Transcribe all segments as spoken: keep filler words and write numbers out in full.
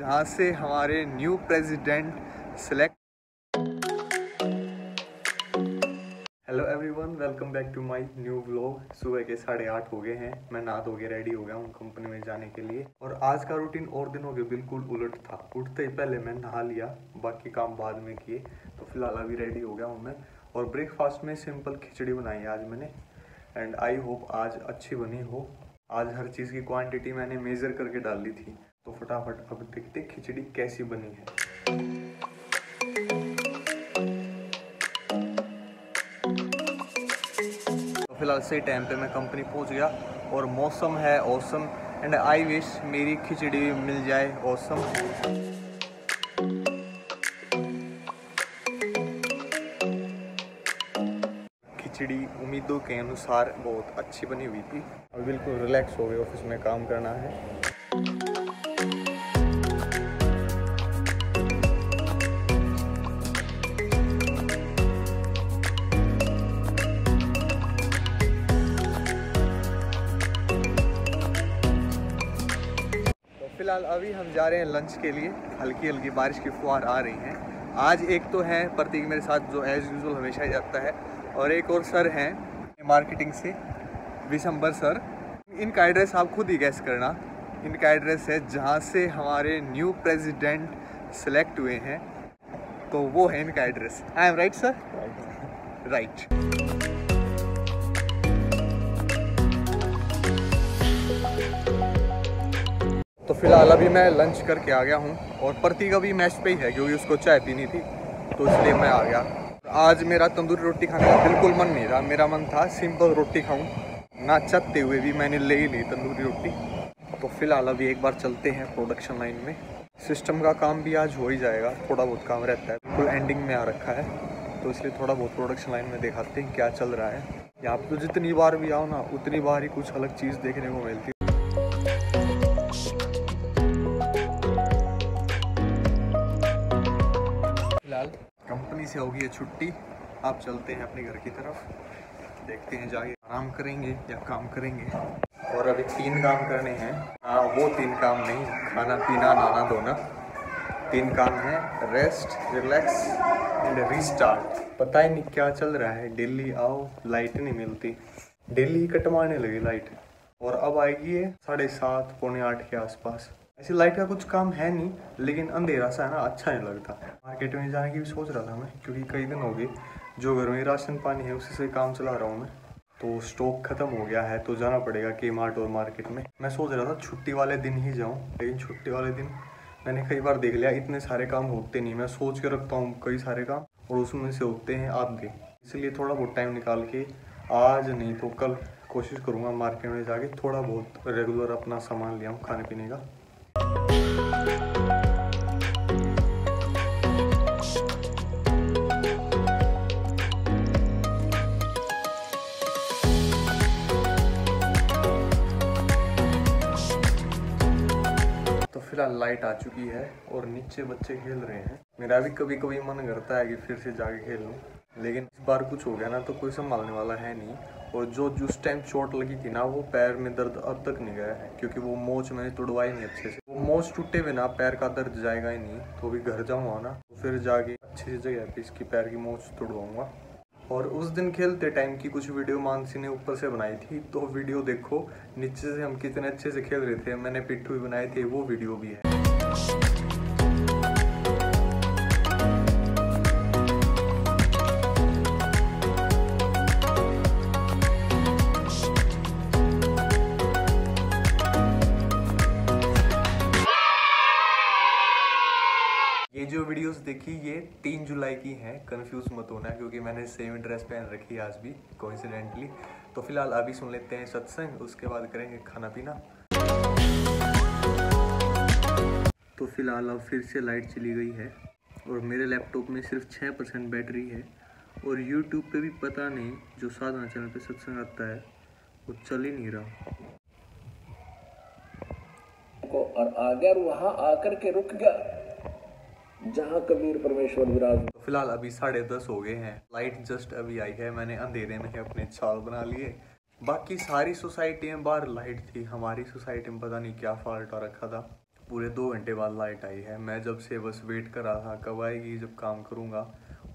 जहाँ से हमारे new president select. Hello everyone, welcome back to my new vlog. सुबह के साढ़े आठ हो गए हैं, मैं नहा धो के रेडी हो गया हूँ कंपनी में जाने के लिए। और आज का रूटीन और दिनों के बिल्कुल उलट था। उठते ही पहले मैं नहा लिया, बाकी काम बाद में किए। तो फिलहाल अभी रेडी हो गया हूँ मैं, और ब्रेकफास्ट में सिंपल खिचड़ी बनाई आज मैंने, एंड आई होप आज अच्छी बनी हो। आज हर चीज़ की क्वान्टिटी मैंने मेज़र करके डाल दी थी। तो फटाफट अब देखते खिचड़ी कैसी बनी है। फिलहाल से टाइम पे मैं कंपनी पहुंच गया, और मौसम है ऑसम एंड आई विश मेरी खिचड़ी भी मिल जाए ऑसम। खिचड़ी उम्मीदों के अनुसार बहुत अच्छी बनी हुई थी। अब बिल्कुल रिलैक्स हो गए, ऑफिस में काम करना है। फिलहाल अभी हम जा रहे हैं लंच के लिए। हल्की हल्की बारिश की फुहार आ रही हैं। आज एक तो है प्रतीक मेरे साथ, जो एज यूजुअल हमेशा ही जाता है, और एक और सर हैं मार्केटिंग से, विशंबर सर। इनका एड्रेस आप खुद ही गैस करना। इनका एड्रेस है जहाँ से हमारे न्यू प्रेसिडेंट सिलेक्ट हुए हैं, तो वो है इनका address. I am right sir? Right. तो फिलहाल अभी मैं लंच करके आ गया हूँ, और प्रतीक अभी मैच पे ही है क्योंकि उसको चाय पीनी थी, तो इसलिए मैं आ गया। आज मेरा तंदूरी रोटी खाने का बिल्कुल मन नहीं था। मेरा मन था सिंपल रोटी खाऊं, ना चाहते हुए भी मैंने ले ही ली तंदूरी रोटी। तो फिलहाल अभी एक बार चलते हैं प्रोडक्शन लाइन में। सिस्टम का काम भी आज हो ही जाएगा, थोड़ा बहुत काम रहता है, बिल्कुल एंडिंग में आ रखा है, तो इसलिए थोड़ा बहुत प्रोडक्शन लाइन में दिखाते हैं क्या चल रहा है। यहाँ पर तो जितनी बार भी आओ ना, उतनी बार ही कुछ अलग चीज़ देखने को मिलती है। कंपनी से होगी ये छुट्टी, आप चलते हैं अपने घर की तरफ। देखते हैं जाके आराम करेंगे या काम करेंगे। और अभी तीन काम करने हैं। हाँ, वो तीन काम नहीं, खाना पीना नहाना धोना। तीन काम है रेस्ट, रिलैक्स एंड रीस्टार्ट। पता ही नहीं क्या चल रहा है। दिल्ली आओ, लाइट नहीं मिलती। दिल्ली कटवाने लगी लाइट, और अब आएगी ये साढ़े सात पौने आठ के आसपास। ऐसे लाइट का कुछ काम है नहीं, लेकिन अंधेरा सा है ना, अच्छा नहीं लगता। मार्केट में जाने की भी सोच रहा था मैं, क्योंकि कई दिन हो गए जो घर में राशन पानी है उसी से काम चला रहा हूँ मैं। तो स्टॉक खत्म हो गया है, तो जाना पड़ेगा के मार्ट और मार्केट में। मैं सोच रहा था छुट्टी वाले दिन ही जाऊँ, लेकिन छुट्टी वाले दिन मैंने कई बार देख लिया इतने सारे काम होते नहीं। मैं सोच के रखता हूँ कई सारे काम, और उसमें से होते हैं आधे। इसलिए थोड़ा बहुत टाइम निकाल के आज नहीं तो कल कोशिश करूँगा मार्केट में जाके थोड़ा बहुत रेगुलर अपना सामान ले आऊँ खाने पीने का। तो फिलहाल लाइट आ चुकी है, और नीचे बच्चे खेल रहे हैं। मेरा भी कभी कभी मन करता है कि फिर से जाके खेल लूँ, लेकिन इस बार कुछ हो गया ना तो कोई संभालने वाला है नहीं। और जो जिस टाइम चोट लगी थी ना, वो पैर में दर्द अब तक नहीं गया है, क्योंकि वो मोच मैंने तुड़वाई नहीं अच्छे से। वो मोच टूटे बिना पैर का दर्द जाएगा ही नहीं। तो अभी घर जाऊँगा ना, तो फिर जाके अच्छी जगह पे इसकी पैर की मोच तुड़वाऊँगा। और उस दिन खेलते टाइम की कुछ वीडियो मानसी ने ऊपर से बनाई थी, तो वीडियो देखो नीचे से हम कितने अच्छे से खेल रहे थे। मैंने पिट्ठू भी बनाए थे, वो वीडियो भी है। ये जो वीडियोस देखी ये तीन जुलाई की हैं, कंफ्यूज मत होना, क्योंकि मैंने सेम ड्रेस पहन रखी है आज भी कोइंसिडेंटली। तो फिलहाल अभी सुन लेते हैं सत्संग, उसके बाद करेंगे खाना पीना। तो फिलहाल अब फिर से लाइट चली गई है, और मेरे लैपटॉप में सिर्फ छः परसेंट बैटरी है, और यूट्यूब पे भी पता नहीं जो साधना चैनल पे सत्संग आता है वो चल ही नहीं रहा। और अगर वहाँ आकर के रुक गया जहाँ कबीर परमेश्वर विराज। तो फिलहाल अभी साढ़े दस हो गए हैं, लाइट जस्ट अभी आई है। मैंने अंधेरे में अपने छाल बना लिए। बाकी सारी सोसाइटी में बाहर लाइट थी, हमारी सोसाइटी में पता नहीं क्या फॉल्ट आ रखा था। पूरे दो घंटे बाद लाइट आई है। मैं जब से बस वेट कर रहा था कब आएगी, जब काम करूँगा,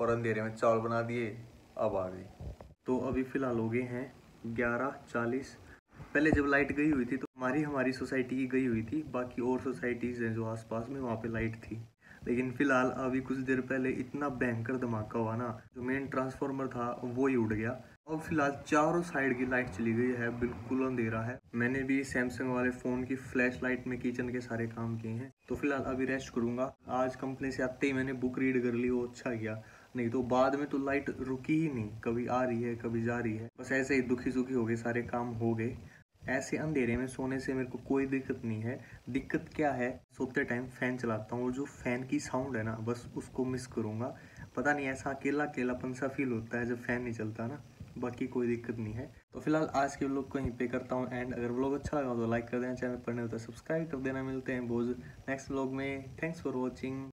और अंधेरे में चावल बना दिए, अब आ गई। तो अभी फ़िलहाल हो गए हैं ग्यारह चालीस। पहले जब लाइट गई हुई थी तो हमारी हमारी सोसाइटी की गई हुई थी, बाकी और सोसाइटीज़ हैं जो आसपास में, वहाँ पे लाइट थी। लेकिन फ़िलहाल अभी कुछ देर पहले इतना भयंकर धमाका हुआ ना, जो मेन ट्रांसफार्मर था वो ही उड़ गया। और फिलहाल चारों साइड की लाइट चली गई है, बिल्कुल अंधेरा है। मैंने भी सैमसंग वाले फ़ोन की फ्लैश लाइट में किचन के सारे काम किए हैं। तो फिलहाल अभी रेस्ट करूँगा। आज कंपनी से आते ही मैंने बुक रीड कर ली, वो अच्छा गया, नहीं तो बाद में तो लाइट रुकी ही नहीं, कभी आ रही है कभी जा रही है। बस ऐसे ही दुखी सुखी हो गए, सारे काम हो गए। ऐसे अंधेरे में सोने से मेरे को कोई दिक्कत नहीं है। दिक्कत क्या है, सोते टाइम फ़ैन चलाता हूँ, जो फ़ैन की साउंड है ना, बस उसको मिस करूँगा। पता नहीं ऐसा अकेला अकेलापन सा फील होता है जब फ़ैन नहीं चलता ना, बाकी कोई दिक्कत नहीं है। तो फिलहाल आज के व्लॉग को यहीं पे करता हूँ एंड। अगर व्लॉग अच्छा लगा तो लाइक कर देना, चैनल पर नहीं होता सब्सक्राइब कर देना। मिलते हैं बोज नेक्स्ट व्लॉग में। Thanks for watching.